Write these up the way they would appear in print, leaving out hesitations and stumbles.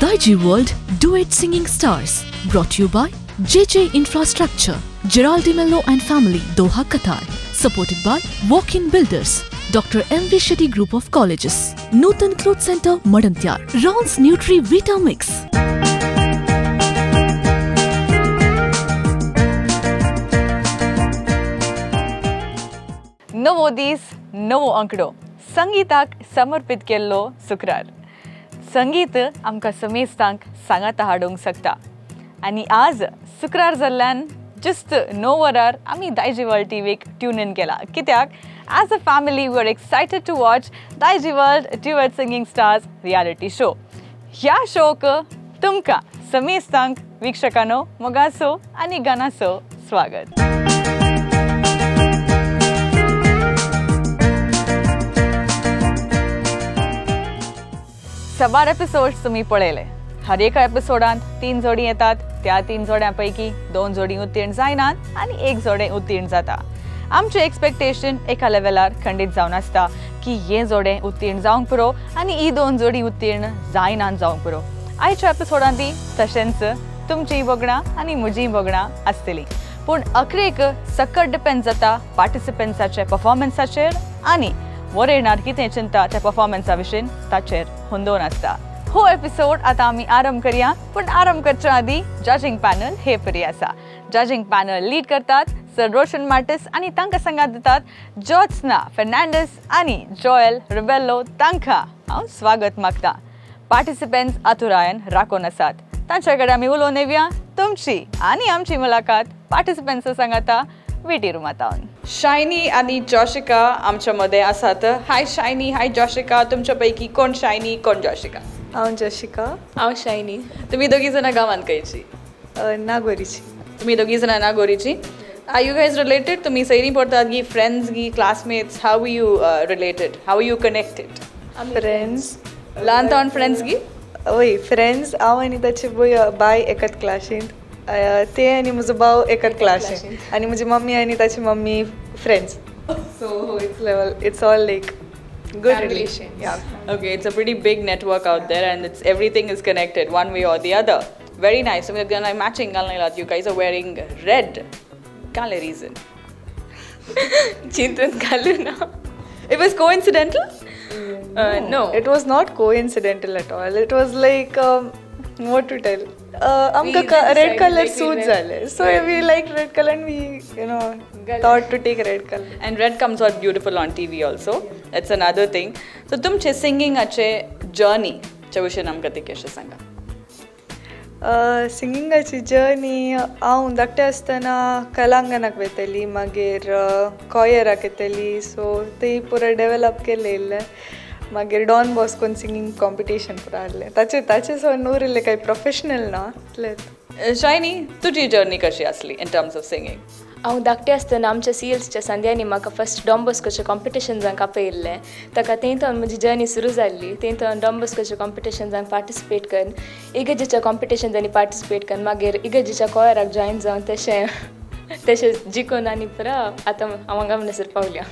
Daijiworld Duet Singing Stars, brought to you by JJ Infrastructure, Gerald DiMello and Family, Doha, Qatar. Supported by Walk-In Builders, Dr. M. V. Shetty Group of Colleges, Newton Cloth Centre, Madantyar, Rons Nutri Vita Mix. No odis, no ankdo. Sangeetak samarpit kello sukrar. संगीत आमकां समेस्तांक सांगाता हाडूंक सकता. आनी आज सुक्रार जाल्ल्यान just 9 वरार आमी दायजीवर्ल्ड टीव्हीक tune in केला, कित्याक as a family we are excited to watch Daijiworld duet singing stars reality show. ह्या शोक तुमकां समेस्तांक विक्षकानो मोगासो आनी गानासो स्वागत. सबार एपिसोड्स तुम्ही पळयले. हर एका एपिसोडांत 3 जोडी येतात. त्या 3 जोड्यांपैकी 2 जोडी उत्तीर्ण जायनात आनी 1 जोडें उत्तीर्ण जाता. आमचे एक्सपेक्टेशन एका लेवलार खंडीत जावन आसता की हे जोडें उत्तीर्ण जावंक पुरो आनी ही 2 जोडी उत्तीर्ण जायनान जावंक पुरो. आयच्या एपिसोडांत तशेंच तुमचीं भोगणां आनी म्हजीं भोगणां आसतलीं, पूण अखेरेक सकट डिपेंड जाता पार्टिसिपंट्साचे पर्फोमन्साचेर आनी वर येणार कितें चिंता त्या पर्फोमन्सा विशीं ताचेर हुंदोन आसता. हो एपिसोड आतां आमी आरंभ करया, पूण आरंभ करच्या आदीं जजिंग पॅनल हे परी आसा. जजिंग पॅनल लीड करतात सर रोशन मार्टिस आनी तांकां संगात दितात जोथ्सना फर्नांडीस आनी जोएल रिबेलो. तांकां हांव स्वागत मागता. पार्टिसिपंट्स आतुरायेन राखून आसात. तांचे कडेन आमी उलोवन येवया. तुमची आनी आमची मुलाकात पार्टिसिपंट्स सांगाता वेटी रूमातावन. शायनी आणि जोशिका आमच्या मध्ये असतात. Hi Shiny, hi Joshika. तुमच्यापैकी कोण शायनी, कोण जोशिका? हांव जोशिका. हांव शायनी. तुम्ही दोघी जण गावांत खंयची? नागोरीची. तुम्ही दोघी जण नागोरीची. Are you guys related? तुम्ही सैरी पडतात गी, फ्रेंड्स गी, classmates? How you related, how you connected? Friends. ल्हानपण फ्रेंड्स गी? वय फ्रेंड्स. हांव आनी ताची बाय एकाच क्लासींत, ते आनी म्हजो भाव एकाच क्लासीन, आनी म्हजी मम्मी आनी ताची mummy friends. So it's level, it's all like good relation. Okay, it's a pretty big network out there and it's everything is connected one way or the other. Very nice. तुमी matching घालून येयलात. You guys are wearing red. काले reason चिंतून घालू ना. It was coincidental? No, it was not coincidental at all. It was like what to tell, amka red color suit jale, so we liked red color and we, you know, thought to take red color, and red comes out beautiful on TV also. That's another thing. So tumche singing ache journey che vishe namka tikesha sanga. Singing ache journey aun dakte astana kalanganak veteli, mager choir aketeli, so te pura develop kelele. मागीर Don बॉस्कोन singing competition पुरो आसलें. ताचे so न्हू relay कांय professional ना. Shiny, तुजी journey कशी आसली इन टर्म्स ऑफ सिंगींग? हांव धाकटें आसतना आमच्या सीएल्सच्या संध्यांनी म्हाका फर्स्ट डॉन बॉस्कोच्या कॉम्पिटिशन्सांक आपयिल्लें. ताका थंयच्यान म्हजी जर्नी सुरू जाल्ली. थंयच्यान डॉन बॉस्कोच्या कॉम्पिटिशन्सांक पार्टिसिपेट करून इगर्जेच्या कॉम्पिटिशन्सांनी पार्टिसिपेट करून मागीर इगर्जेच्या कॉयराक जॉयन जावन तशें जिखून आनी पुरो आतां हांव हांगा म्हणसर पावल्या.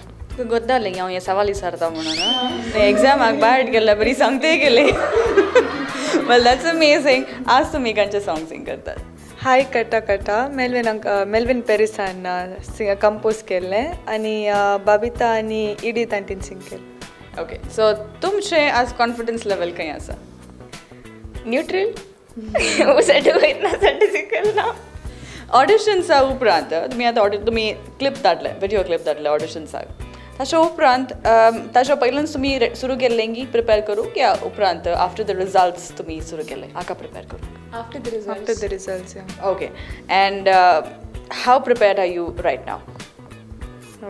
गोत जालें हांव हे सवाल विचारता म्हणून. एग्जामाक भायर गेल्ले बरी सांगते गेले. Well, that's amazing. आज तुमी खंयचें सॉंग सिंग करतात? हाय कटा कटा मेल्विन पेरिसान कंपोज केल्लें आनी बाबिता आनी इडी तांटीन सिंग केल्लें. ओके, सो तुमचें आज कॉन्फिडन्स लेवल खंय आसा? न्यूट्रल. ऑडिशन्सा उपरांत तुमी आतां तुमी क्लिप धाडले, व्हिडिओ क्लिप धाडले ऑडिशन्साक. ताच्या उपरांत ताच्या पयल्यान तुमी सुरू केल्लें की प्रिपेर करूंक, या उपरांत आफ्टर द रिजल्ट्स तुमी सुरू केलें? हाका प्रिपेर करूंक after the results. Okay, and how prepared are you right now?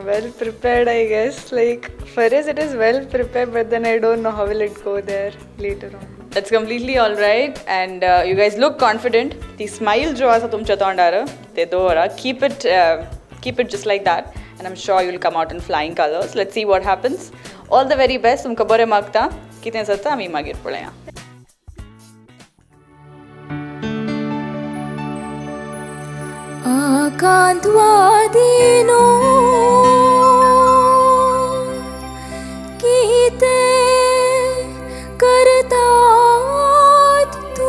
Well prepared I guess. Like for as it is well prepared, but then I don't know how will it go there later on. That's completely all right, and you guys look confident. The smile jo asa tumcha tondara te dora, keep it just like that, and I'm sure you'll come out in flying colors. Let's see what happens. All the very best. Tumka bore magta kitne sata ami magir pulaya. Akantwa dino kite करता तू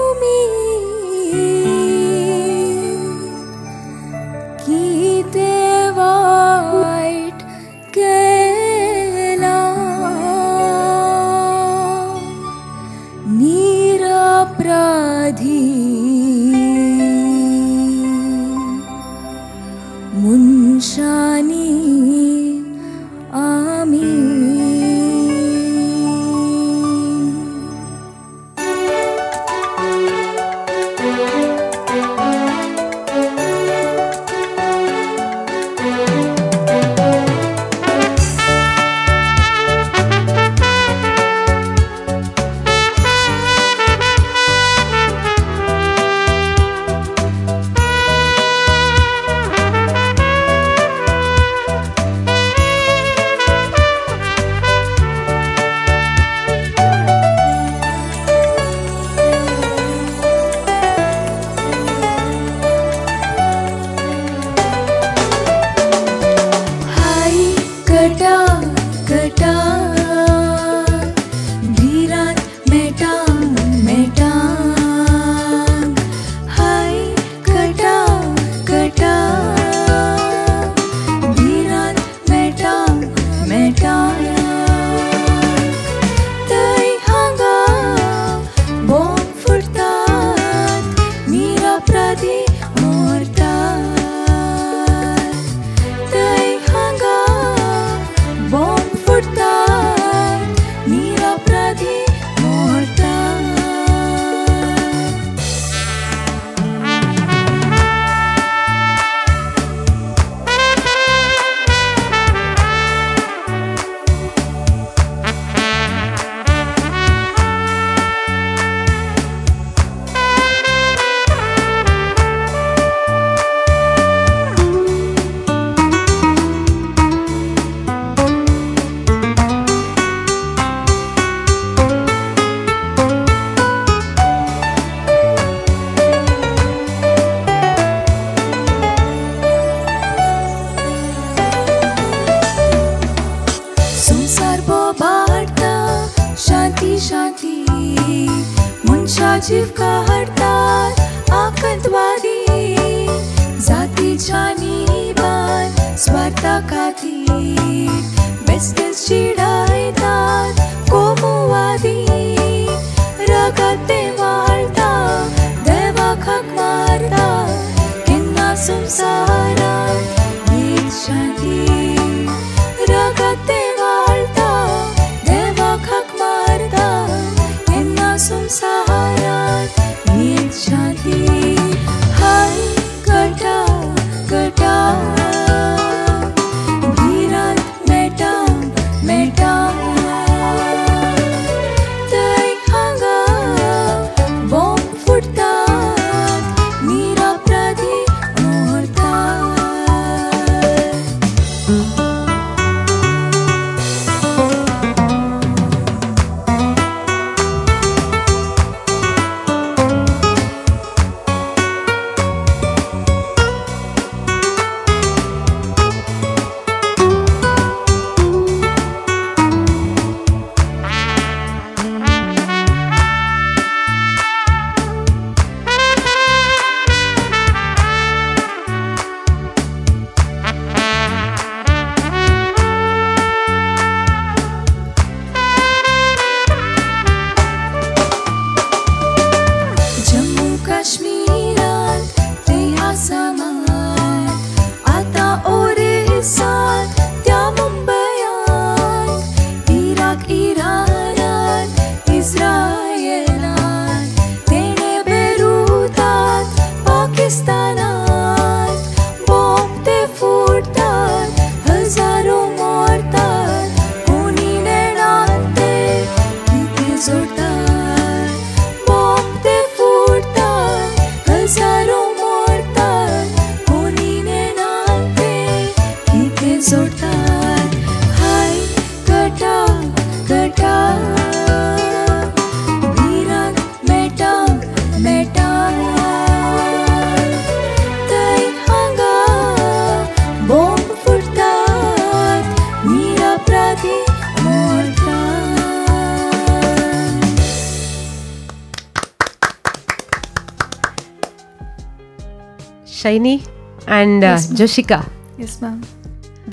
Shiny and Joshika. Yes, ma'am.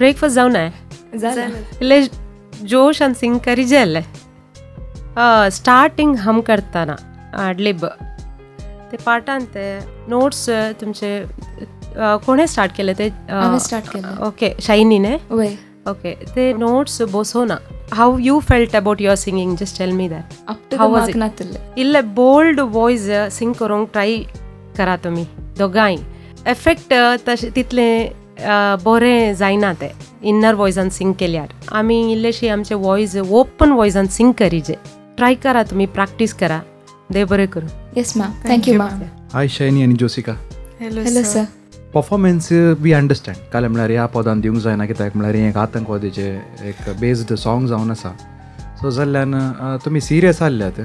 Breakfast zauna hai. Zara. Le josh and sing karijelle. Starting hum karta na. labor. ते पार्टन ते notes तुमचे कोणे start केले ते आम्ही start केले. Okay, Shiny ने. Okay, ते notes बोसोना. How you felt about your singing? Just tell me that. How was it? इल्ले bold voice sing करूँग try करा तुम्ही दोगाई. Effect तितले बोरे जाईना ते inner voice and sing केले यार. आम्ही इल्ले शे आमचे voice open voice and sing करीजे. Try करा तुम्ही practice करा. देवरे करो. Yes ma'am. Thank you ma'am. Hi Shiny and Joshika. Hello sir. Performance we understand. काल हम लोग यहाँ पौधान दियोंग जाए ना कि तक हम लोग यहाँ कातंग को देजे एक based songs आउना सा. So जल्लन तुम्ही serious हाल लेते.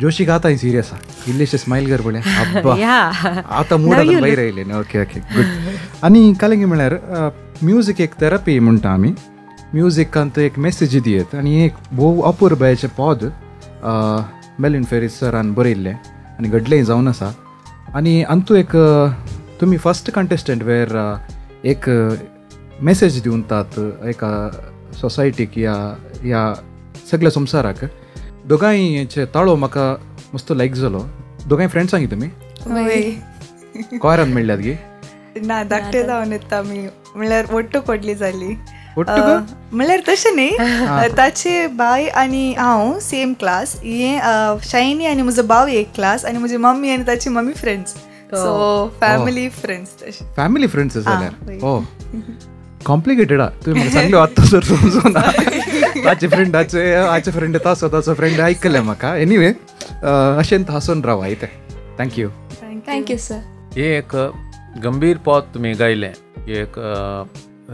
Joshika आता ही serious है. English smile कर बोले. अब्बा. Yeah. आता मूड़ा तो भाई रही लेने. Okay okay good. अनि कालेंगे हम लोग music एक therapy मुन्टा मी. Music कांतो एक message दिए थे. अनि एक वो अपूर्व बैच पौध मेलिन फेरिस सर आणि बोरेले आणि गडले जाऊन असा आणि अंतू एक तुम्ही फर्स्ट कंटेस्टंट वेर एक मेसेज देऊन तात एक सोसायटी किया या सगळ्या संसाराक दोघांचे ताळो मका मस्त लाईक झालो दोघां फ्रेंड्स सांगित तुम्ही होय कोरन मिळल्यात की ना धाकटे जाऊन येता मी म्हळ्यार ओट्टू कोडली झाली मलर तसे नाही ताचे बाय आणि हांव सेम क्लास हे Shiny आणि म्हजो भाव एक क्लास आणि म्हजी मम्मी आणि ताची mummy friends so family friends तसे फॅमिली फ्रेंड्स झाल्यार ओ कॉम्प्लिकेटेड आ तू म्हाका सांगलो आत्ता सर समजोना ताचे फ्रेंड तासो ताचो फ्रेंड ऐकले म्हाका एनीवे अशें हांसून राव आयते थँक्यू थँक्यू सर हे एक गंभीर पद तुमी गायलें एक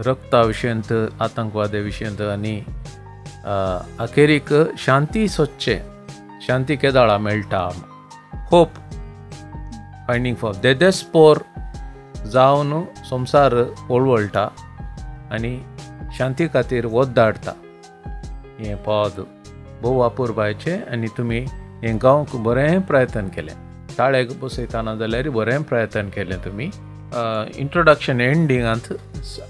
रक्ता विषयंत आतंकवादे विषयंत आणि अखेरीक शांती सोचे शांती केदाळा मेळटा होप फायंडींग फॉर देदेस्पोर जावन संसार ओळवळटा आणि शांती खातीर वोद्धाडटा हे पद भोव अपूर्वायचे आणि तुम्ही हे गांवक बरें प्रयत्न केले ताळेक बसयतना जाल्यार बरें प्रयत्न केले तुम्ही इंट्रोडक्शन एंडिंगांत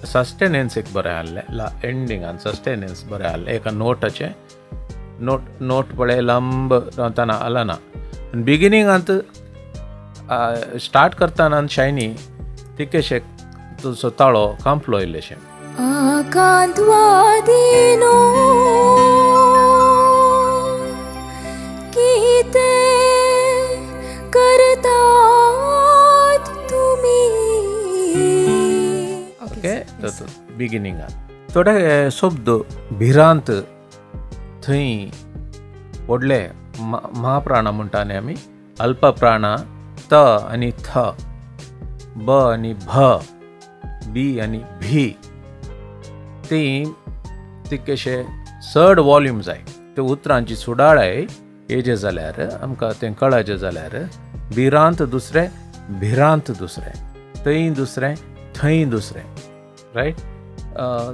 सस्टेनेंस एक बरें आहलें एंडिंगांत सस्टेनेंस बरें आहलें एका नोटाचें नोट बरें लंब रावतना आला ना बिगिनिंगांत स्टार्ट करतना Shiny तिकेशेक तुजो ताळो कांपलो इल्लेशें बिगिनिंग थोडे शब्द भिरांत थंय व्हडले महाप्राणा म्हणटा न्ही आमी अल्पप्राणा त आनी थ ब आनी भ बी आनी भी तीं तितकेशे चड वॉल्यूम जाय ते उतरांची सुडाळाय हेजे जाल्यार आमकां तें कळाचें जाल्यार भिरांत दुसरें भिरांत दुसरें थंय दुसरें थंय दुसरें राइट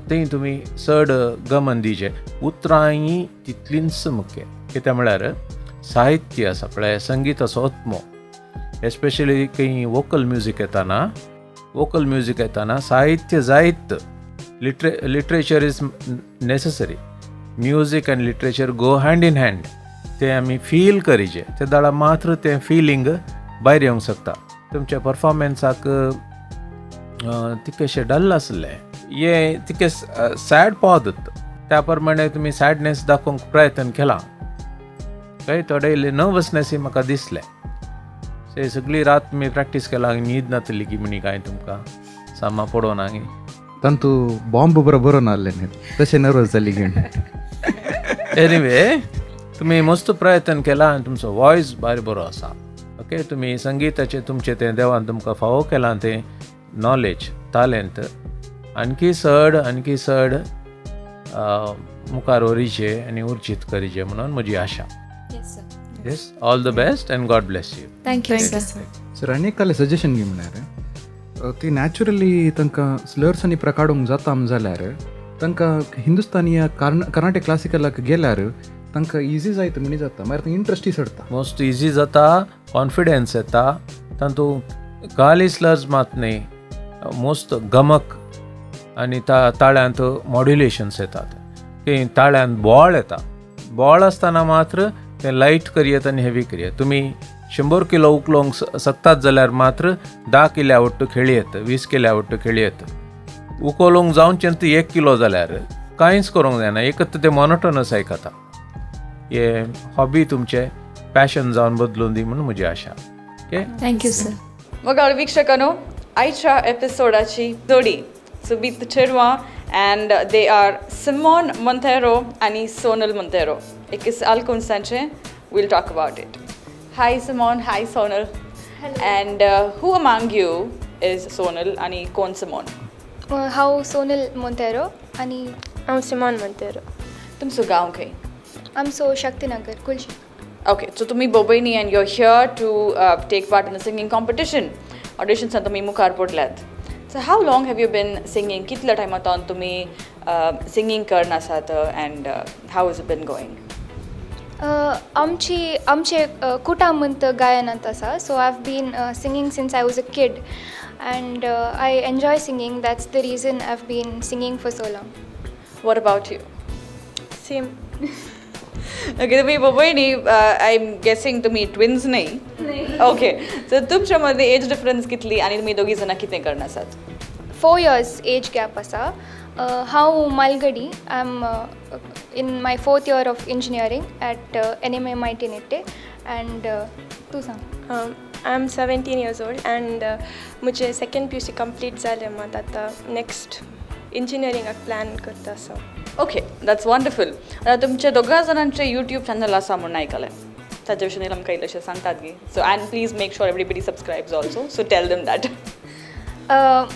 तें तुमी चड गमन दिजे उतरांय तितलींच मुख्य कित्याक म्हळ्यार साहित्य आसा पळय संगीताचो आत्मो एस्पेशली खंय वोकल म्युजीक येताना साहित्य जायत लिटरेचर इज नेसेसरी म्युजीक आनी literature go hand in hand ते आमी फील करीजे ते दाळा मात्र तें फिलींग भायर येवंक शकता तुमच्या परफॉर्मन्साक तिकेशे डल आसले हे तिके सॅड पदत त्या प्रमाणे तुम्ही सॅडनेस दाखोवंक प्रयत्न केला काय थोडे इल्ले नर्वसनेस ही म्हाका दिसले से सगळी रात मी प्रॅक्टीस केला न्हीद नातली की म्हणी काय तुमकां सामा पडो नांगे तंतू बॉम्ब बरोबर नाले न्ही तशे नर्वस जाली घेण एनीवे तुम्ही मस्त प्रयत्न केला आनी तुमचो वॉयस भारी बरो आसा ओके तुम्ही संगीताचे तुमचे ते देवान तुमकां फावो केला ते नॉलेज टॅलेंट आणखी चड मुखार वरीचे आणि उर्जित करीचे म्हणून म्हजी आशा yes all the best and God bless you thank you sir आनी काले सजेशन घे म्हळ्यार ती नॅचरली तांकां स्लर्स आनी प्रकाडूंक जाता जाल्यार तांकां हिंदुस्तानी कर्नाटक क्लासिकलाक गेल्यार तांकां इजी जायत म्हणी जाता मागीर तांकां इंट्रस्टी सरता मोस्ट इजी जाता कॉन्फिडन्स येता तातूं गाली स्लर्स मात न्ही मोस्ट गमक आनी ताळ्यांत मॉड्युलेशन्स येतात ताळ्यांत बोळ येता बोळ आसतना मात्र ते लाईट करियत आणि हेवी करियत. तुम्ही 100 किलो उकलोंग सकतात जाल्यार मात्र 10 किलो खेळी येता, 20 किलो खेळी येता. उकलोंग जाऊन चंत 1 किलो जाल्यार कांयच करूंक जायना, एकत ते मोनोटोनस आयकता. हे हॉबी तुमचे पॅशन जाऊन बदलून दी म्हणून म्हजी आशा. Okay, thank you sir. मग आर वीक्षकांनो, आयच्या एपिसोडाची जोडी सुबीत Cherwa and they are Simone Monteiro and Sonal Monteiro. Ekis alkon sanche, we'll talk about it. Hi Simone, hi Sonal. Hello. And who among you is Sonal and kon Simone? How Sonal Monteiro and I'm Simone Monteiro. Tum so gaon ke? I'm so Shaktinagar, Kulshi. Okay, so tumi Bombay and you're here to take part in the singing competition. Audition sa tumi Mukarpot lat. So how long have you been singing? Kitla time aton tumi singing karna sata and how has it been going? Amche kutamant gayan antasa. So I've been singing since I was a kid and I enjoy singing. That's the reason I've been singing for so long. What about you? Same. Okay, tumi boboini, I'm guessing tumi twins nahi. Nahi. Okay, so तुमच्या मध्ये age difference कितली आणि तुम्ही दोघी जण किती करणार आहात? 4 years age gap असा. हाऊ मालगडी, I am in my 4th year of engineering at NMA MIT नेटे and तू सांग. I am 17 years old and मुझे second PUC complete झाले मग आता next engineering a plan करता असो. Okay, that's wonderful. तुमचे दोघा जणांचे YouTube channel असा म्हणून ऐकलंय. त्याच्याविषयी लम कैलाश सांगतात की. So and please make sure everybody subscribes also. So tell them that.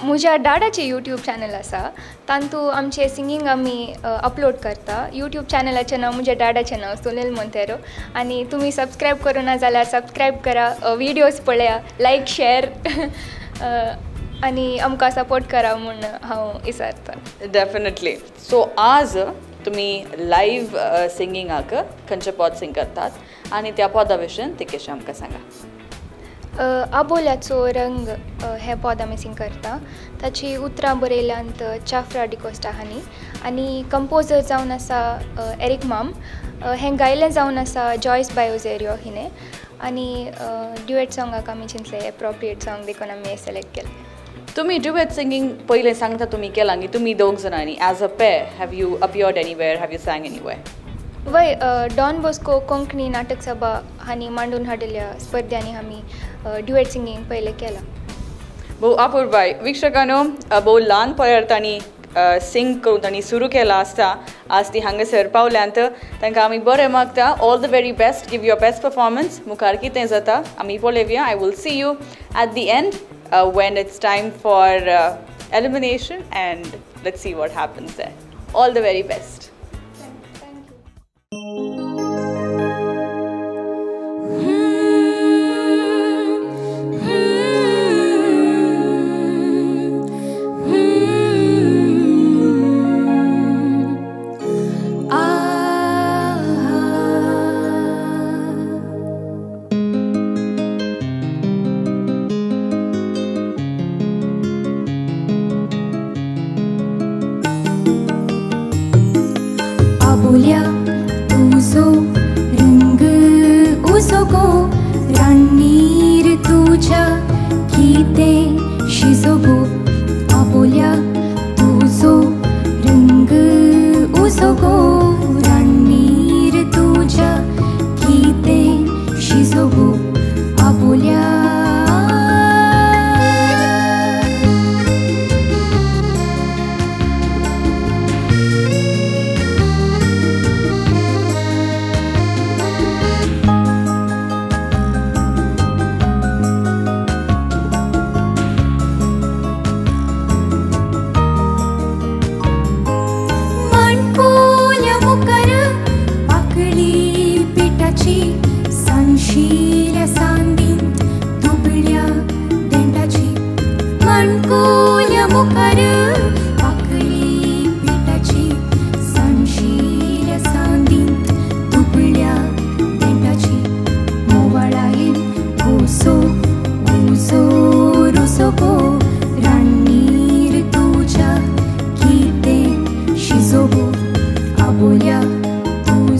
मुझ्या दादाचे YouTube channel असा. तांतू आमचे सिंगिंग आम्ही अपलोड करता. YouTube चॅनलाचे नाव मुझ्या दादाचे नाव सोनल मोंतेरो आणि तुम्ही सबस्क्राइब करूना झाला सबस्क्राइब करा, व्हिडिओज पळया, लाईक, शेअर आणि आमकां सपोर्ट करा म्हणून हांव इसारतां. डेफिनेटली. सो आज तुमी लायव्ह सिंगिंगाक खंयचे पद सिंग करतात आनी त्या पदा विशीं ते कशें आमकां सांगा. आबोल्याचो रंग हें पद आमी सिंग करता. ताची उतरां बरयल्यांत चाफ्रा डिकोस्टा हांणी आनी कंपोजर जावन आसा एरिक माम. हें गायलें जावन आसा जॉयस बाय ओझेरियो हिणें आनी ड्युएट सॉंगाक आमी चिंतलें एप्रोप्रिएट सॉंग देखून आमी सिलेक्ट केलें. तुम्ही ड्युएट सिंगिंग पहिले सांगता तुम्ही केला की तुम्ही दोघ जणांनी as a pair have you appeared anywhere, have you सांग एनिवेअर? वय, डॉन बॉस्को कोंकणी नाटक सभा हांणी मांडून हाडिल्ल्या स्पर्धांनी आमी ड्युएट सिंगींग पहिले केलां. भोव अपूर्वाय. विक्षकानो, भोव ल्हान पयर तांणी सिंग करून तांणी सुरू केला आसता. आज ती हांगासर पावल्यांत तांकां आमी बरें मागता. All the very best, give your best performance. मुखार कितें जाता आमी पळोवया. I will see you at the end when it's time for elimination and let's see what happens there. All the very best. Thank you. Abulia, tu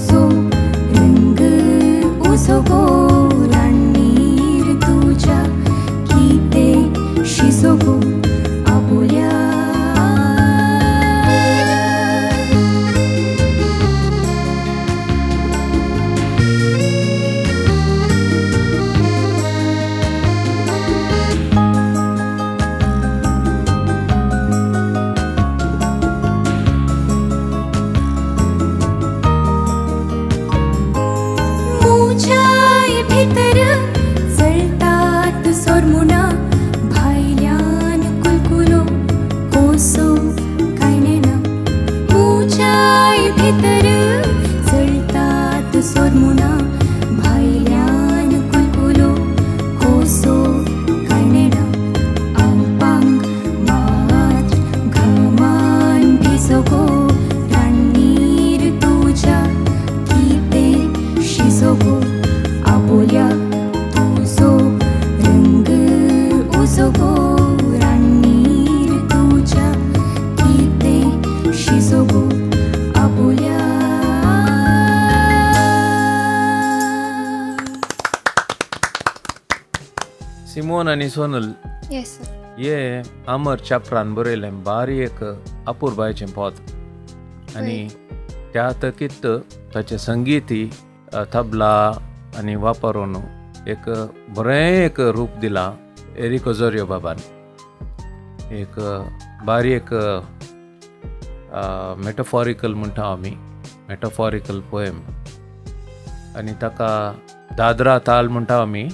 so, ringu, Simona ni Sonal. Yes sir. Ye amar chapran burelem bari ek apurba chempot. Ani त्यातकित त्याचे संगीती तबला आणि वापरोनो एक बरे एक रूप दिला Eric Ozario बाबान. एक बारी एक मेटाफॉरिकल म्हणता आम्ही मेटाफॉरिकल पोएम आणि ताका दादरा ताल म्हणता आम्ही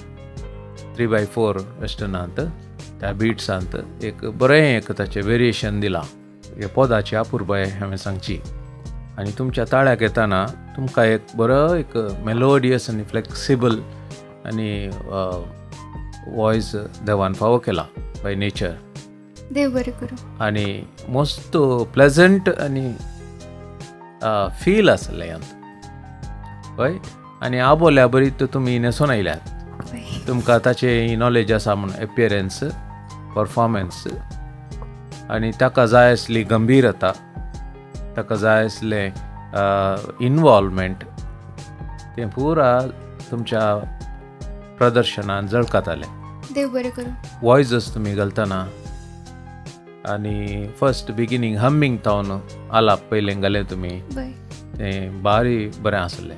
3/4 वेस्टर्नांत त्या बीट्सांत एक बरे एक त्याचे व्हेरिएशन दिला. हे पदाची अपूर्बाय हमें सांगची. आणि तुमच्या ताळ्याक येताना तुमकां एक बरो एक मेलोडियस आणि फ्लेक्सिबल आणि वॉयस देवान फावो केला बाय नेचर. देव बरें करूं. आणि मस्त प्लेजंट आणि फील आसलें हांत हय. आणि आबोल्या बरीत तुमी नेसून आयल्यात. तुमकां ताचें नॉलेज आसा म्हण एपियरन्स परफॉर्मन्स आणि ताका जाय असली गंभीरता ताका जाय असलें इन्वॉल्वमेंट तें पुरा तुमच्या प्रदर्शनान झळकतालें. देव बरें करूं. वॉयसस तुमी घालतना आनी फर्स्ट बिगिनींग हम्मींग तावन आलाप पयलें घालें तुमी तें बारी बरें आसलें.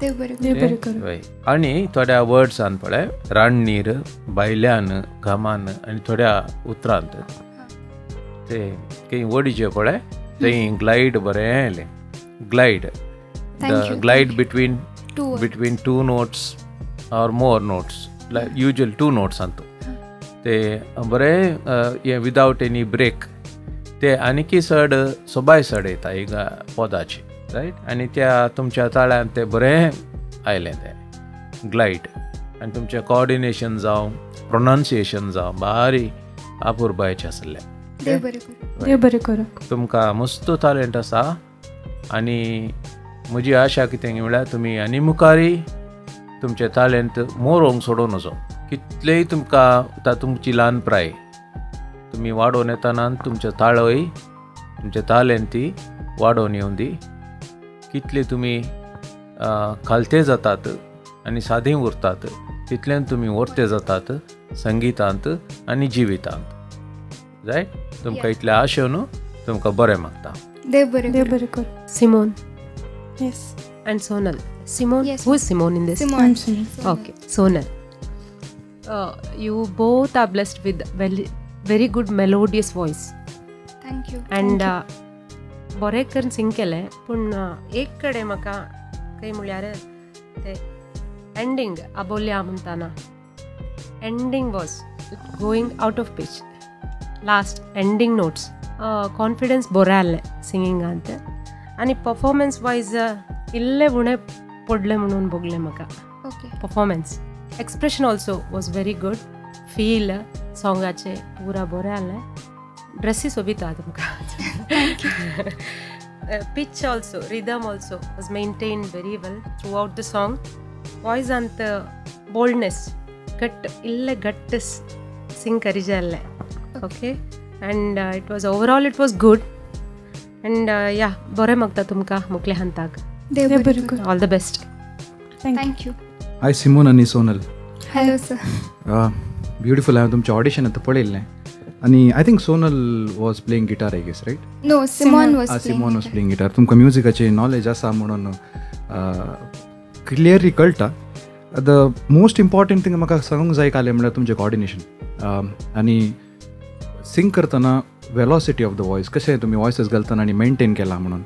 देव बरें करूं. आनी थोड्या वर्ड्सान पळय राणनीर भायल्यान घामान आनी थोड्या उतरांत ते केही वर्डी जे पळय saying glide barele glide the glide between two notes or more notes like usual two notes antu te bare without any break te aniki side sobai side eta ega podachi right ani tya tumcha talan te bare aile te glide and tumcha coordination jaw pronunciation jaw bari apurbai chasle. देव बरें करूं. देव बरें करूं. तुमकां मस्त talent आसा आनी म्हजी आशा कितें म्हळ्यार तुमी आनी मुखारी तुमचें टॅलंट मोरोंक सोडून वचो. कितलेंय तुमकां तुमची ल्हानपणाय तुमी वाडोवन येतना तुमचें ताळय तुमचें टॅलंट ती वाडोवन येवन दी. कितले तुमी खालते जातात आनी सादें उरतात तितल्यान तुमी वरते जातात संगीतांत आनी जिवितांत. राइट तुमकां इतलें आशो न्हू तुमकां बरें मागता. देव बरें करूं. Simone. Yes. And Sonal. Simone. Yes. Who is Simone in this? Simone. Okay. Sonal. You both are blessed with very good melodious voice. Thank you. And बरें करून सिंग केलें पूण एक कडेन म्हाका काय म्हळ्यार ते एंडींग आबोल्या म्हणटाना ending was going out of pitch last ending notes confidence borale singing ante ani performance wise ille une podle munun bogle maka. Okay. Performance expression also was very good feel song ache pura borale dress is obita maka. Thank you. Pitch also rhythm also was maintained very well throughout the song. Voice and boldness cut ille gattis sing karijale. Okay. And it was overall it was good and yeah bore magta tumka mukle hantag. Dev bere kar. All the best. Thank you. Hi Simone and Sonal. Hello sir. Beautiful. I tumcha audition at polille ani I think Sonal was playing guitar I guess right? No, Simone was playing. Simone was playing guitar. Tumka music ache knowledge asa म्हणून clearly कळटा. The most important thing maka सांगूंक जाय काले म्हणल्यार तुमचे coordination ani sing करताना velocity of the voice कशें तुमी वॉयसस घालतना आनी मेनटेन केला म्हणून.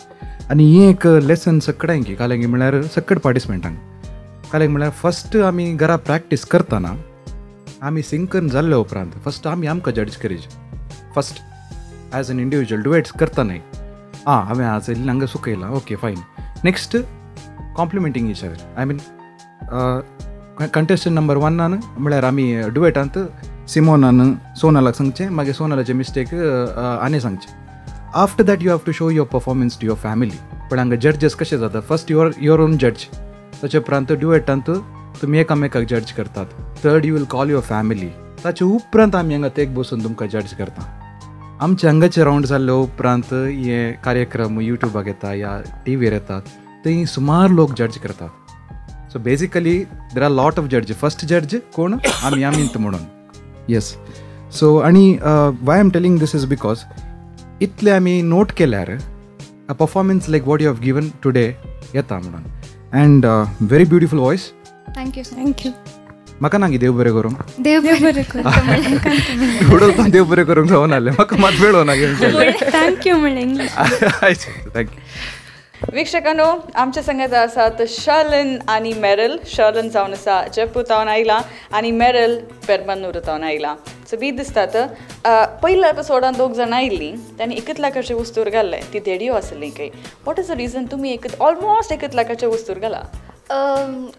आनी ही एक लेसन सगळ्यांक काल्याक म्हळ्यार सगळ्या पार्टिसिपंटांक काल्याक म्हळ्यार फस्ट आमी घरा प्रॅक्टीस करतना आमी सिंग करून जाल्ले उपरांत फस्ट आमी आमकां जज करीज first as an individual duets करतानाय हांवें आज हांगा सुकयलां okay fine next complimenting each other I mean contestant number वनान म्हळ्यार आमी डुएटांत सिमोनान सोनालाक सांगचें मागीर सोनालाचे मिस्टेक आनी सांगचें. After that you have to show your performance to your family पण हांगा जड्जस कशें जाता फस्ट युअर ओन जड्ज ताचे उपरांत ड्युएटांत तुमी एकामेकाक जड्ज करतात third you will call your family ताचे उपरांत आमी हांगा तेक बसून तुमकां जड्ज करता. आमचे हांगाचे रावंड जाल्ले उपरांत हे कार्यक्रम युट्यूबाक येता या टी व्हीर येतात थंय सुमार लोक जड्ज करतात. So basically there are lot of judge first judge कोण आमी आमींत म्हणून Yes. So, and why I'm telling this is because itle ami note kelare a performance like what you have given today yatamadan, and very beautiful voice. Thank you, sir. Thank you. Makanagi devbere korum. Devbere korum. Thoda tan devbere korum sa onalle. Makamat belo na game. Thank you English. Thank you. वीक्षकांनो आमच्या संगत आसात शर्लिन आणि Meryl. Sherlyn जावन आसा जयपूरतावन आयला आणि Meryl पेरमनूरतावन आयला. So बी दिसतात पयल्या एपिसोडान दोग जाणां आयिल्लीं तांणी एकच लाखाचे वस्तूर घाल्ले ती देडयो आसली खंय. वॉट इज द रिजन तुमी एकच ऑलमोस्ट एकच लाखाचे वस्तूर घाला?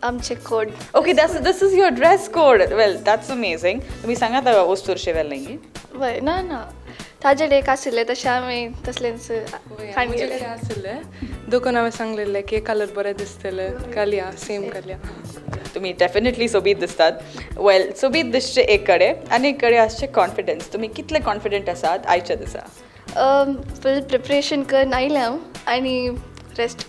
आमचे code. Okay, this is your dress code. Well, that's amazing. तुमी सांगात वस्तूर शेवेल्लें गी? वय ना ना ताजे डेक आसले तशें आमी तसलेंच आसले दोकान हांवें सांगलेलें की कलर बरें दिसतले घालया सेम घालया. तुमी डेफिनेटली सोबीत दिसतात. वेल, सोबीत दिसचे एक कडे आनी एक कडे आसचे कॉन्फिडन्स. तुमी कितले कॉन्फिडंट आसात आयच्या दिसा? फूल प्रिपरेशन करून आयलें हांव आनी रेस्ट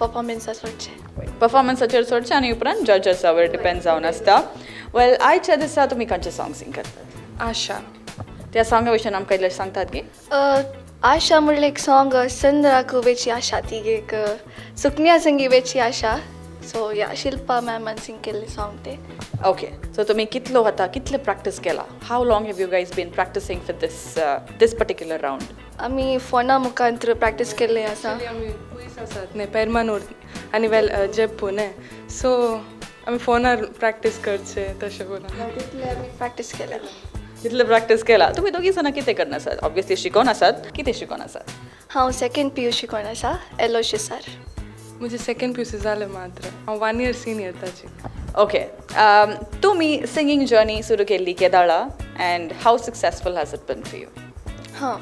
परफॉर्मन्सा सोडचे. परफॉर्मन्साचेर सोडचे आनी उपरांत जजसावर डिपेंड जावन आसता. वेल, आयच्या दिसा तुमी खंयचें सॉंग सिंग करतात? आशा त्या सॉंगा विशयी आमकां इल्लें सांगतात गे? आशा म्हणल्यार एक सॉंग संद्रा कुबेची आशा ती एक सुकन्या संगीवेची आशा. सो या शिल्पा मॅमान सिंग केल्लें सॉंग ते. ओके, सो तुमी कितलो हाता कितले प्रॅक्टीस केला? How long have you guys been प्रॅक्टिसींग for this particular round? आमी फोना मुखांतर प्रॅक्टीस केल्लें आसा. आमी पयस आसात न्हय पेरमानूर आनी वेल जयपूर न्हय, सो आमी फोनार प्रॅक्टीस करचे तशें करून तितलें आमी प्रॅक्टीस केलें. जितले प्रॅक्टीस केला. तुम्ही दोघी जाणां कितें करना आसात? ऑब्वियसली शिकोन आसात. कितें शिकोन आसात? हांव सेकेंड पी यू शिकोन आसा एलोशिसार. म्हजें सेकेंड पी यू सी जालें मात्र हांव 1 year सिनियर ताची. ओके, तुमी सिंगींग जर्नी सुरू केल्ली केदाळा and how successful has it been for you? हां,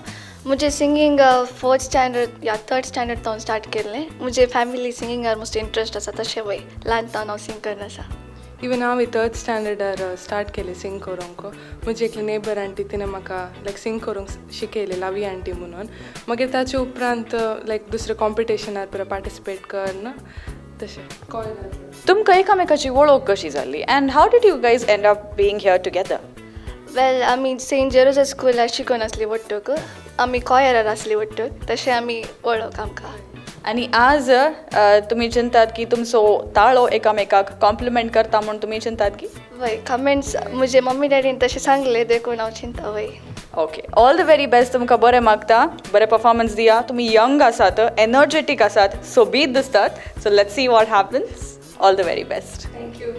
म्हजें सिंगींग 4th standard या 3rd standard तावन स्टार्ट केल्लें. म्हजे फॅमिली सिंगिंगार मस्ट इंट्रस्ट आसा तशें वय ल्हानतावन हांव सिंग करन आसा. इवन हांवें 3rd standard स्टार्ट केलें सिंग करूंक. म्हजी एक नेबर आंटी तिणें म्हाका लायक सिंग करूंक शिकयलें लावी आंटी म्हणून. मागीर ताचे उपरांत लायक दुसऱ्या कॉम्पिटिशनार पुरो पार्टिसिपेट करना तशें कळ्ळें. तुमकां एकामेकाची वळख कशी जाली and how did you guys end up being here together? Well, आमी सेंट जेरुझलम स्कूलार शिकोन आसली वट्टूक. आमी कॉयरार आसली वट्टूक तशें आमी वळख आमकां. आनी आज तुमी चिंतात की तुमचो ताळो एकामेकाक कॉम्प्लिमेंट करता म्हूण तुमी चिंतात की? वय, कमेंट्स म्हजे मम्मी डॅडीन तशें सांगलें देखून हांव चिंता वय. Okay, all the very best. तुमकां बरें मागता, बरें परफॉर्मन्स दिया. तुमी यंग आसात, एनर्जेटीक आसात, सोबीत दिसतात. So let's see what happens. All the very best. Thank you.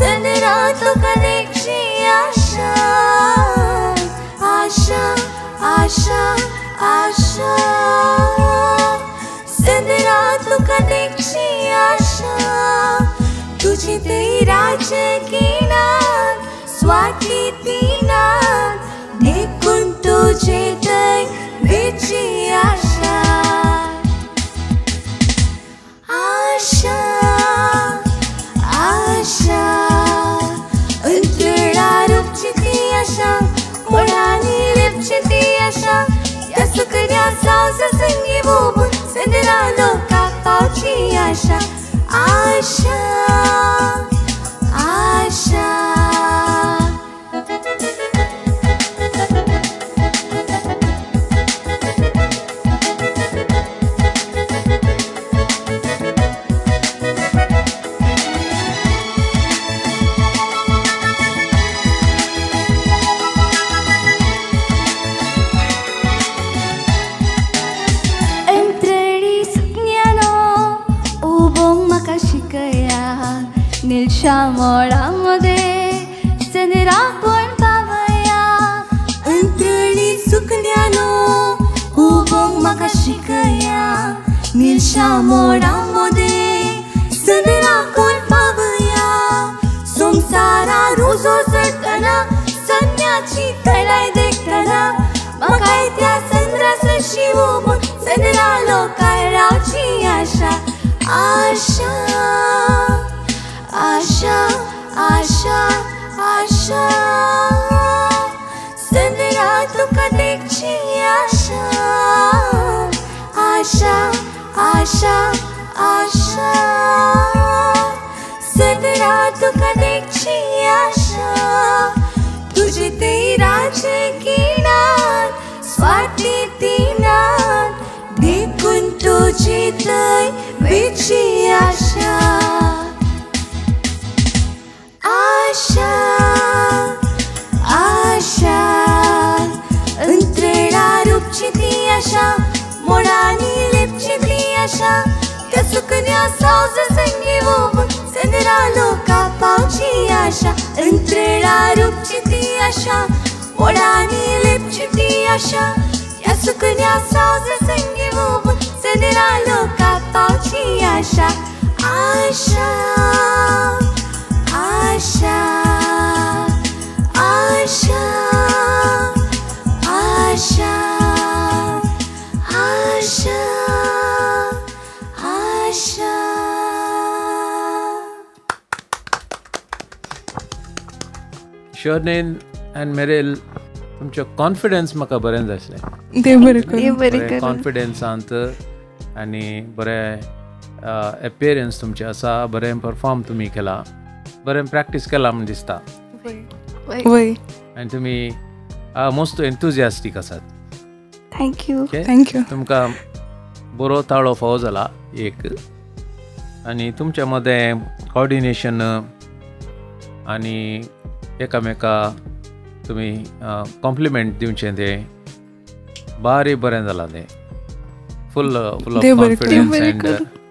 Send it out to connection. Sherlyn and Meryl, तुमच्या confidence मका बरें जासलें. देव बरें करून. Confidence आंत आनी बरें appearance तुमचे आसा, बरें perform तुमी केला, बरें practice केला म्हण दिसता. वय. And तुमी most enthusiastic आसात. Thank you. तुमका बरो ताळो फावो जाला एक. आनी तुमच्या मदें coordination आनी एकामेका तुम्ही कॉम्प्लिमेंट दिवचें तें बारी बरें जालां तें full of confidence and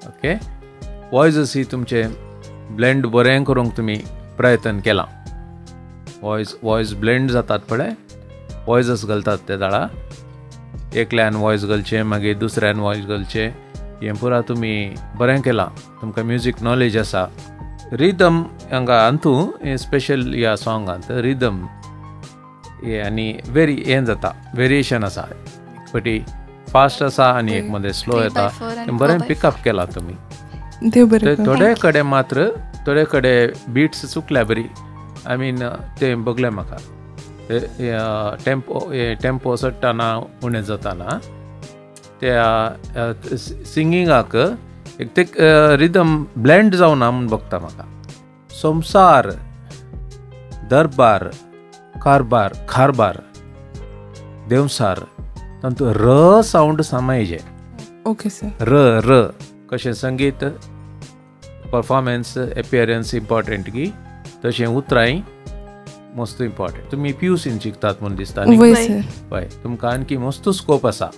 okay voice ही तुमचे ब्लेंड बरें करूंक तुमी प्रयत्न केला. वॉयस ब्लेंड जातात पळय, वॉयसस घालतात ते झाडां, एकल्यान वॉयस घालचे मागीर दुसऱ्यान वॉयस घालचे, हें पुरा तुमी बरें केलां. तुमकां म्युजीक नॉलेज आसा. रिदम हंगा अंतू स्पेशल या सॉंगांत रिदम हे आनी वेरी हें जाता, वेरिएशन आसा, एक फाटी फास्ट आसा आनी एक मदें स्लो येता. बरें पिकअप केला तुमी. थोडे कडेन मात्र थोडे कडेन बिट्स चुकल्या बरी, आय मीन तें बगलें म्हाका टेम्पो सट्टाना उणें जाताना त्या सिंगिंगाक एक ते रिदम ब्लेंड जावना म्हूण बघता म्हाका. संसार, दरबार, कारबार, देवसार, तातूंत र सावंड सामायजे. Okay sir. र कशें संगीत परफॉर्मन्स एपियरन्स इम्पॉर्टंट की तशें उतरांय मस्त इम्पॉर्टंट. तुमी पीयूसीन शिकतात म्हूण दिसता न्ही. हय. तुमकां आनी मस्त स्कोप आसा,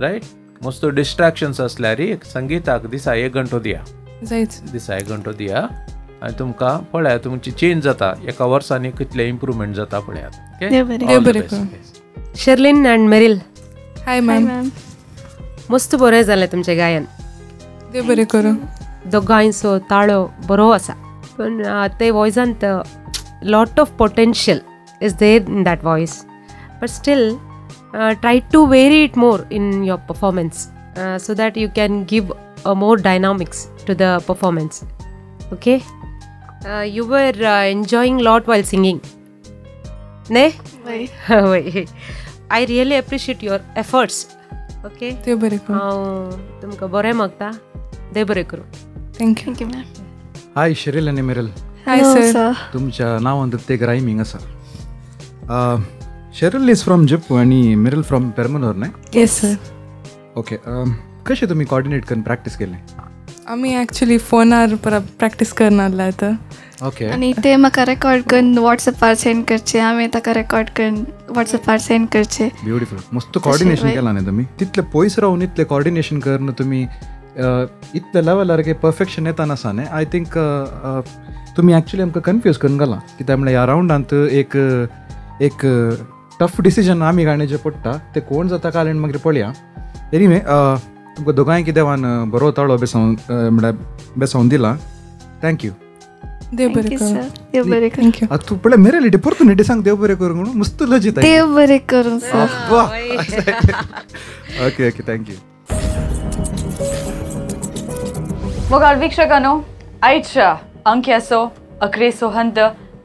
रायट? मस्त डिस्ट्रॅक्शन्स असल्यार एक संगीताक दिसा एक घंटो दिया, दिसा एक घंटो दिया आनी तुमकां पळयात तुमची चेंज जाता. एका वर्सांनी कितलें इम्प्रुवमेंट जाता पळयात. Sherlyn and Meryl, hi ma'am, मस्त बरें जालें तुमचें गायन. देव बरें करूं. दोगांयचो ताळो बरो आसा. when their voice and a lot of potential is there in that voice, but still try to vary it more in your performance so that you can give a more dynamics to the performance. Okay, you were enjoying a lot while singing, ne? I really appreciate your efforts. Okay, tumko bore magta de bore karu. Thank you ma'am. Hi Cheryl and Meryl. Hi sir. Tumcha nav and the rhyming sir. Cheryl is from Jaipur and Meryl from Permanor, ne? Yes sir. Okay, कशे तुम्ही coordinate करन practice केले? आम्ही actually phone आर पर practice करणार लायता. Okay. आणि ते मका record करन WhatsApp पर send करचे, आम्ही तका record करन WhatsApp पर send करचे. Beautiful. मस्त coordination केला ने तुम्ही. तितले पोईस राहून इतले coordination करन तुम्ही इतले level आर के perfection येताना साने. I think तुम्ही actually हमका confuse करन गला. की त्यामुळे around अंत एक tough decision आम्ही गाण्याचे पडता. ते कोण जाता काल मग रिपोळ्या. एनीवे तुमको दोगाय की देवान बरो ताळो बेसाउन दिला. थैंक यू देव बरे कर. देव बरे कर. Thank you. तू पहिले मेरे लिए ऑपर्चुनिटी सांग. देव बरे कर म्हणून मस्त लजित आहे. देव बरे कर सर. वाह. Okay thank you. मोगाल वीक्षकांनो आयचा अंक्यासो अक्रेसो हंत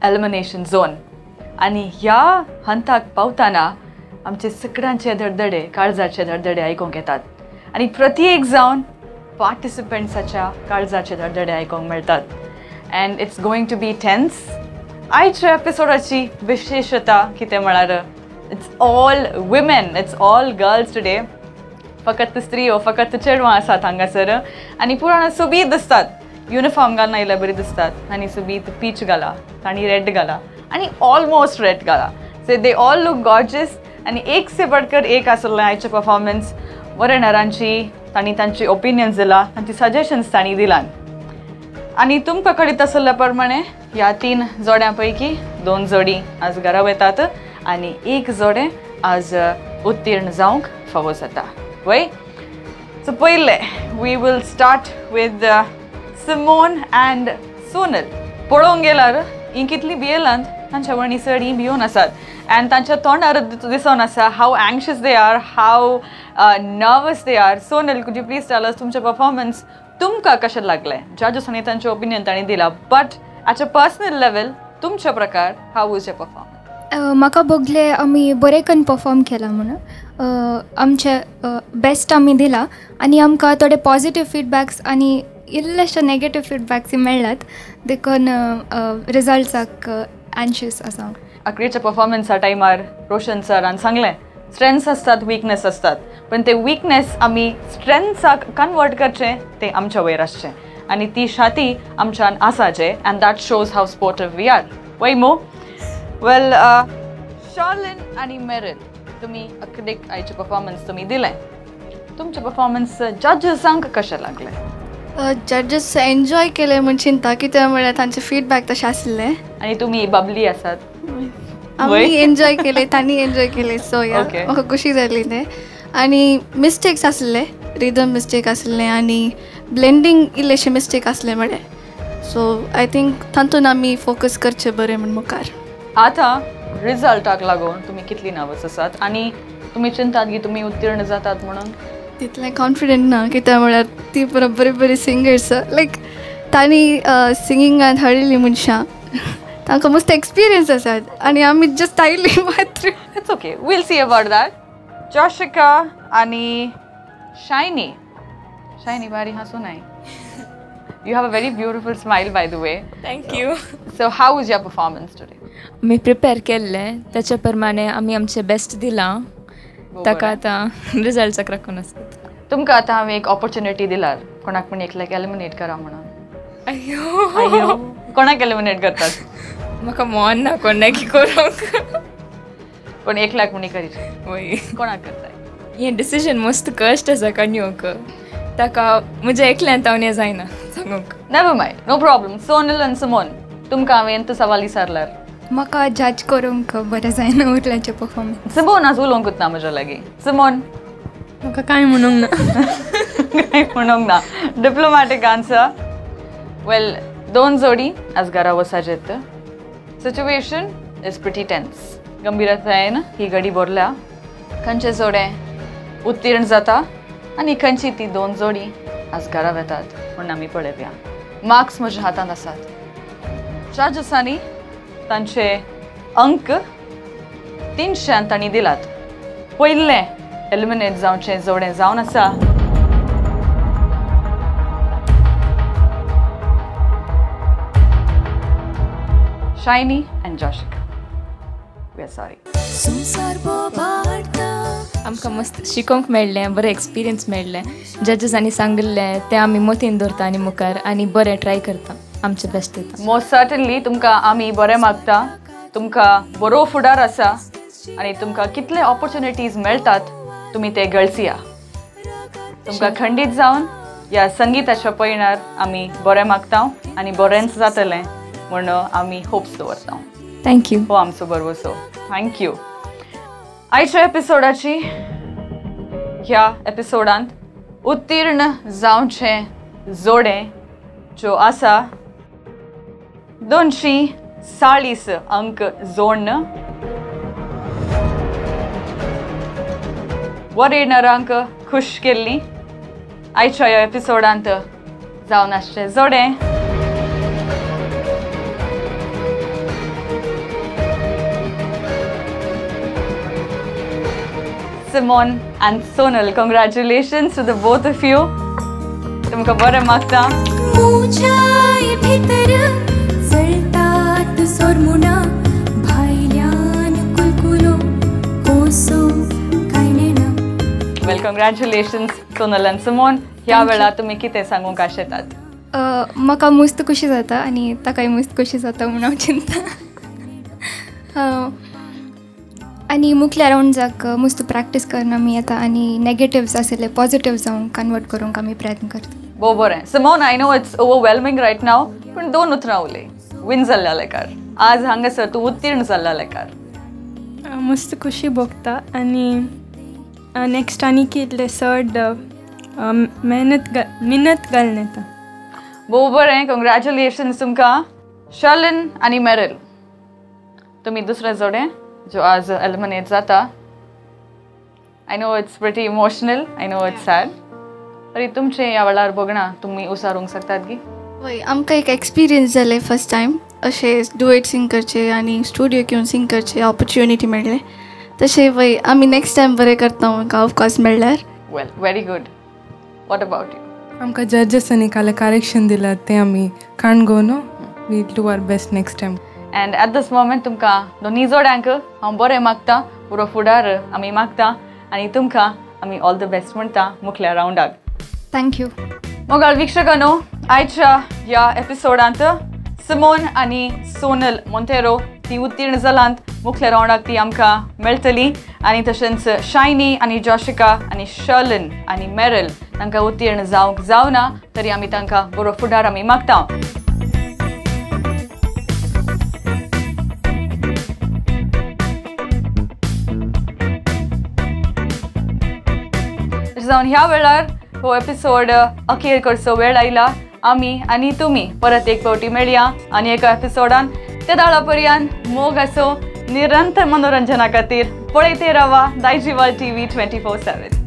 एलिमिनेशन झोन आणि या हंताक पावताना आमचे सगळ्यांचे धडधडे काळजाचे धडधडे ऐकूंक येतात आणि प्रत्येक जाऊन पार्टिसिपंट्सच्या काळजाचे धडधडे ऐकूंक मिळतात. And it's going to be tense. आयच्या एपिसोडाची विशेषता कितें म्हळ्यार it's all women, it's all girls today. फकत स्त्रियो फकत चेडवां आसात हांगासर आनी पुराण सोबीत दिसतात. युनिफॉर्म घालून आयल्या बरी दिसतात आनी सोबीत पीच घाला तांणी रेड घाला आनी ऑलमोस्ट रेड घाला. So they all look gorgeous आणि एक से बढ़कर एक आसलो आयचे परफॉर्मन्स. वरणरांची तांणी तांचे ओपिनियन्स दिला, तांचे सजेशन्स तांणी दिलान आणि तुमकां कळीत आसल्या प्रमाणे ह्या तीन जोड्यांपैकी दोन जोडी आज घरा वतात आणि एक जोडे आज उत्तीर्ण जावंक फावो जाता वय. सो पहिले we will start with Simone and Sonal. पळोवंक गेल्यार ही कितली भियेलांत तांच्या वणीसर ही भियोन आसात and tancha tondar disan asa how anxious they are, how nervous they are. Sonal, could you please tell us tumcha performance tumka kasha lagle? Judges ani tancha opinion tani dila, but at a personal level tumcha prakar how was your performance? Maka bogle ami borekan perform kela mona amche best ami dila ani amka tode positive feedbacks ani illesha negative feedbacks melat dekon results ak anxious asang. अक्रेच्या परफॉर्मन्सा टायमार रोशन सरान सांगलें strengths आसतात weakness आसतात पण ते weakness आमी स्ट्रेंथ्साक convert करचें तें आमच्या वयर आसचें आनी ती शाती आमच्यान आसाचे and that shows how sportive we are वय मो. वेल शर्लिन आनी मेरिल तुमी अक्रेक आयचे परफॉर्मन्स तुमी दिलें. तुमचे परफॉर्मन्स जजीसांक कशें लागलें? जजेस एन्जॉय केले म्हण चिंता कित्याक म्हळ्यार तांचे फीडबॅक तशें आसलें आनी तुमी बबली आसात. आमी एन्जॉय केले तांणी एन्जॉय केले सो या म्हाका खुशी जाली तें आनी मिस्टेक्स आसले रिदम मिस्टेक आसलें आनी ब्लेंडींग इल्लेशें मिस्टेक आसलें म्हळें सो आय थिंक तातूंत आमी फोकस करचें बरें म्हण मुखार. आतां रिजल्टाक लागून तुमी कितली नर्वस आसात आनी तुमी चिंतात की तुमी उत्तीर्ण जातात म्हणून? तितलें कॉन्फिडंट ना कित्याक म्हळ्यार ती बरी बरी सिंगर्स लायक तांणी सिंगिंगांत हाडिल्लीं मनशां तांकां मस्त एक्सपिरियन्स आसात आनी आमी जस्ट आयिल्ली मात्र. It's okay, will see about that. Joshika आनी शायनी. शायनी बारी हांसूं नाय. You have a very beautiful smile by the way. Thank you. So how was your performance today? आमी प्रिपेर केल्लें ताचे प्रमाणे आमी आमचें बेस्ट दिलां ताका आतां रिजल्ट चक्र कोण आसता. तुमकां आतां हांवें एक ऑपॉर्च्युनिटी दिल्यार कोणाक म्हण एकल्याक एलिमिनेट करा म्हणून. अयो कोणाक एलिमिनेट करतात? म्हाका मन ना कोणाकी करूंक पण एकल्याक म्हणी करीत. वय कोणाक करताय? हें डिसिजन मस्त कश्ट आसा काणयोक ताका म्हज्या एकल्यान तावन हें जायना सांगूंक. Never mind, no problem. Sonal आनी सिमोन तुमकां हांवें तो सवाल विचारल्यार म्हाका जज करूंक बरें जायना उरल्याचे परफॉर्मन्स. सिमोन आज उलोवंकूच ना म्हज्या लागीं. सिमोन म्हाका कांय म्हणूंक ना. कांय म्हणूंक ना. Diplomatic answer. Well Don't worry, asgara was sajetta. Situation is pretty tense. Gambira thayen hi gadi borla. Kanche zore uttiran zata ani kanchi ti don't worry asgara vetat unami padevya. Marks mujhata nasat. Rajasani tanche अंक 300 ताणी दिलात पहिले eliminate जावचे जोडे जावन आसा Shiny and Joshika we are sorry संसार बोबाडता आमकां मस्त शिकोंक मेळ्ळें बरे एक्सपिरियन्स मेळ्ळें जजसांनी सांगिल्लें तें आमी मतीन दवरता आनी मुखार आनी बरें ट्राय करता आमचें बेस्ट दिता मोस्ट सर्टनली तुमकां आमी बरें मागता तुमका बरो फुडार आसा आनी तुमकां कितले ऑपॉर्च्युनिटीज मेळटात तुमी ते गळसिया तुमकां खंडीत जावन ह्या संगीताच्या पयणार आमी बरें मागता आनी बरेंच जातलें म्हूण आमी होप्स दवरता थँक्यू हो आमचो बरोसो थँक्यू आयच्या एपिसोडाची ह्या एपिसोडांत उत्तीर्ण जावचे जोडे जो आसा 240 अंक जोड़न वर येणारांक खुश केल्ली आयच्या ह्या एपिसोडांत जावन आसचे जोडे Simone and Sonal congratulations to the both of you तुमकां बरें मागता मुना भाईल्यान कुलकुलो कोसो कायनेना well congratulations Sonal and Simone ह्या वेळा तुम्ही कितें सांगूंक आशेतात म्हाका मस्त खुशी जाता आनी ताकाय मस्त खुशी जाता म्हूण हांव चिंता आनी मुखल्या राउंड्साक मस्त प्रॅक्टीस करून आमी येता आनी नेगेटिव्स आसले पॉझिटिव्ह जावंक कन्वर्ट करूंक आमी प्रयत्न करता बो बरें Simone I know it's overwhelming right now पूण दोन उतरां उलय विन जाल्ले लेकार आज हांगासर तूं उत्तीर्ण जाल्ला लेकार मस्त खुशी भोगता आनी नेक्स्ट आनी कितले चड मेहनत घालून येता बो बरें कंग्रेचुलेशन्स तुमकां शर्लिन आनी मेरल तुमी दुसरें जोडें जो आज एलिमिनेट जाता I know it's pretty emotional I know it's sad तरी तुमचें ह्या वेळार भोगणां तुमी उसारूंक शकतात गी वय आमकां एक एक्सपिरियन्स जाले फर्स्ट टायम अशें डुएट सिंग करचें आनी स्टुडियो घेवन सिंग करचें ऑपॉर्च्युनिटी मेळ्ळें तशें वय आमी नेक्स्ट टायम बरें करता आमकां ऑफकोर्स मेळ्ळ्यार well very good what about you आमकां जजसांनी काल करेक्शन दिलां तें आमी काणगो न्हू we do our best next time and at this moment तुमकां दोनी जोड्यांक हांव बरें मागता पुरो फुडार आमी मागता आनी तुमकां आमी ऑल द बेस्ट म्हणटा मुखल्या रावंडाक थँक्यू मोगाळ वीक्षकांनो आयच्या ह्या एपिसोडांत सिमोन आनी सोनल मोंटेरो ती उत्तीर्ण जालांत मुखेल रावंडाक ती आमकां मेळटली आनी तशेंच शायनी आनी जोशिका आनी शर्लिन आनी मेरल तांकां उत्तीर्ण जावंक जावना तरी आमी तांकां बरो फुडार आमी मागता जावन ह्या वेळार हो एपिसोड अखेर करचो वेळ आयला आमी आनी तुमी परत एक फावटी मेळया आनी एका एपिसोडान ते दाळा पर्यंत मोग असो निरंतर मनोरंजना खातीर पळयते रावा दायजीवर्ल्ड TV 24/7